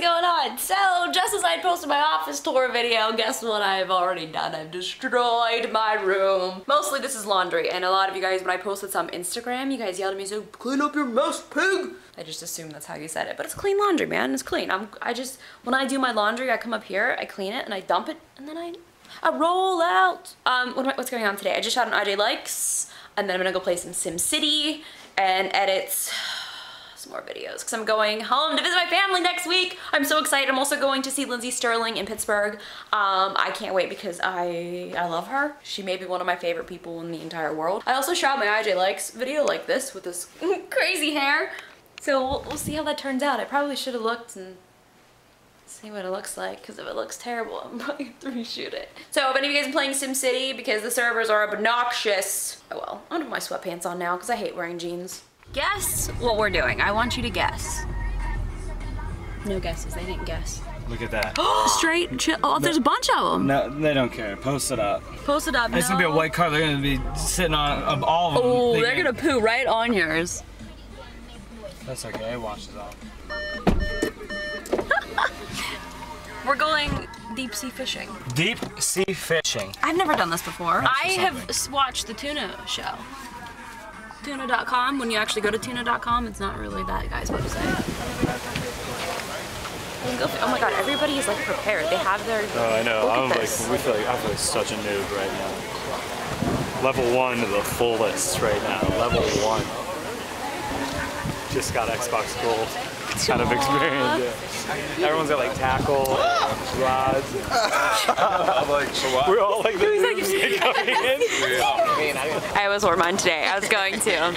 going on? So, just as I posted my office tour video, guess what I've already done? I've destroyed my room. Mostly this is laundry, and a lot of you guys, when I posted some Instagram, you guys yelled at me, so clean up your mess, pig. I just assumed that's how you said it, but it's clean laundry, man. It's clean. I just, when I do my laundry, I come up here, I clean it, and I dump it, and then I roll out. What's going on today? I just shot an RJ Likes, and then I'm gonna go play some SimCity and edit some more videos because I'm going home to visit my family next week. I'm so excited. I'm also going to see Lindsay Sterling in Pittsburgh. I can't wait because I love her. She may be one of my favorite people in the entire world. I also shot my RJ Likes video like this with this crazy hair. So we'll see how that turns out. I probably should have looked and see what it looks like, because if it looks terrible, I'm probably going to reshoot it. So if any of you guys are playing SimCity, because the servers are obnoxious. Oh well, I'm gonna put my sweatpants on now, because I hate wearing jeans. Guess what we're doing. I want you to guess. No guesses, they didn't guess. Look at that. Straight chill. Oh, there's a bunch of them. No, they don't care. Post it up. Post it up, no. It's gonna be a white car, they're gonna be sitting on all of them. Oh, they're gonna poo right on yours. That's okay, I washed it off. We're going deep sea fishing. Deep sea fishing. I've never done this before. I have watched the Tuna show. Tuna.com. When you actually go to Tuna.com, it's not really that guy's website. Oh my god, everybody is like prepared. They have their. Oh, I know. I feel like such a noob right now. Level 1 to the fullest right now. Level 1. Just got Xbox Gold. Kind of experience. Yeah. Everyone's got like tackle, rods. I'm like, we're all like this. I was hormoned today. I was going to.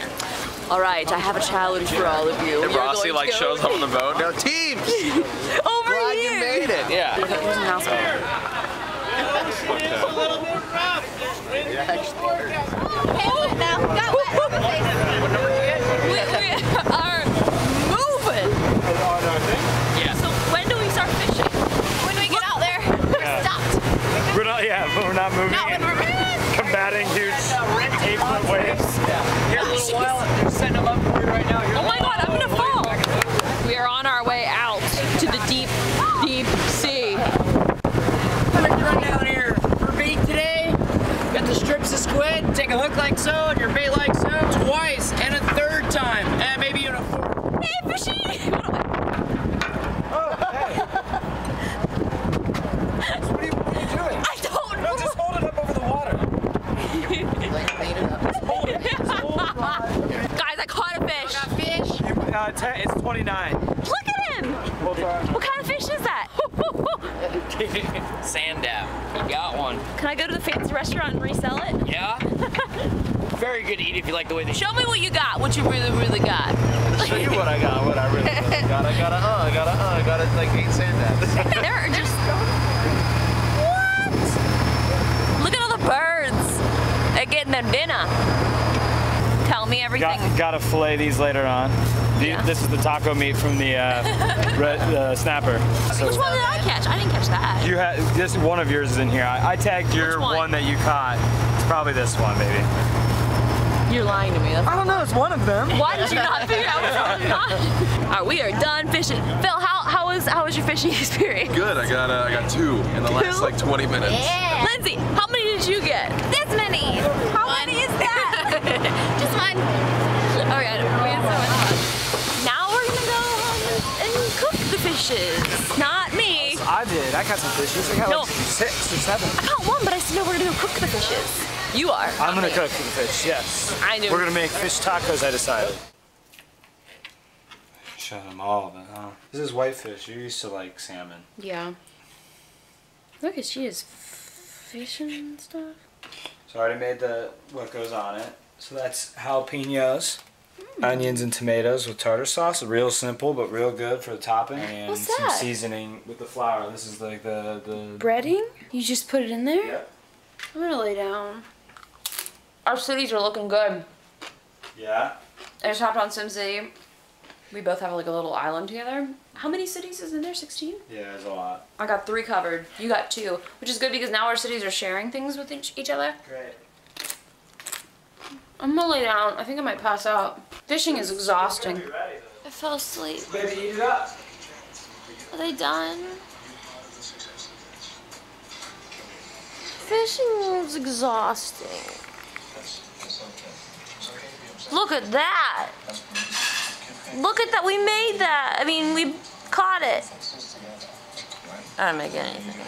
All right, I have a challenge for all of you. And Rossi like shows up on the boat. Now teams. Over glad here. You made it. Yeah. Okay, here's an house. Yeah. So when do we start fishing? When do we get out there? We're stopped. We're not, yeah, but we're not moving. Not when we're combating huge 8-foot waves. Yeah. Here in a little while, they're setting them up for you right now. Here's oh my god, I'm gonna fall! We are on our way out to the deep, deep sea. I'm gonna run down here. For bait today, got the strips of squid. Take a hook like so, and your bait like so. Twice, and a third time, and maybe even a fourth. Hey, fishy! It's 29. Look at him! What kind of fish is that? Sandow. You got one. Can I go to the fancy restaurant and resell it? Yeah. Very good to eat if you like the way they. Show me what you got. What you really, really got. I'll show you what I got. What I really, really got. I got like 8 sandows. There are just. What? Look at all the birds. They're getting their dinner. Tell me everything. Gotta fillet these later on. Yeah. This is the taco meat from the snapper. So which one did I catch? I didn't catch that. You had just one of yours is in here. I tagged your one that you caught. It's probably this one, baby. You're lying to me. That's I don't know. It's one of them. Why did you not figure out which one? All right, we are done fishing. Phil, how was your fishing experience? Good. I got 2 in the last like 20 minutes. Yeah. Lindsay, how many did you get? This many. How many is that? Just one. All right, we have so much fun. Not me. I did. I caught some fishes. I got like 6 or 7. I caught one, but I said, no, we're going to cook the fishes. You are. I'm going to cook the fish, yes. I knew. We're going to make fish tacos, I decided. Shut them all of it, huh? This is whitefish. You're used to like salmon. Yeah. Look at she is fishing and stuff. So I already made what goes on it. So that's jalapenos. Onions and tomatoes with tartar sauce. Real simple, but real good for the topping. And what's that? Some seasoning with the flour. This is like the breading? You just put it in there? Yep. I'm gonna lay down. Our cities are looking good. Yeah? I just hopped on SimCity. We both have like a little island together. How many cities is in there? 16? Yeah, there's a lot. I got 3 covered. You got 2. Which is good because now our cities are sharing things with each other. Great. I'm gonna lay down. I think I might pass out. Fishing is exhausting. I fell asleep. Baby, eat it up. Are they done? Fishing is exhausting. Look at that. Look at that. We made that. I mean, we caught it. I don't make anything.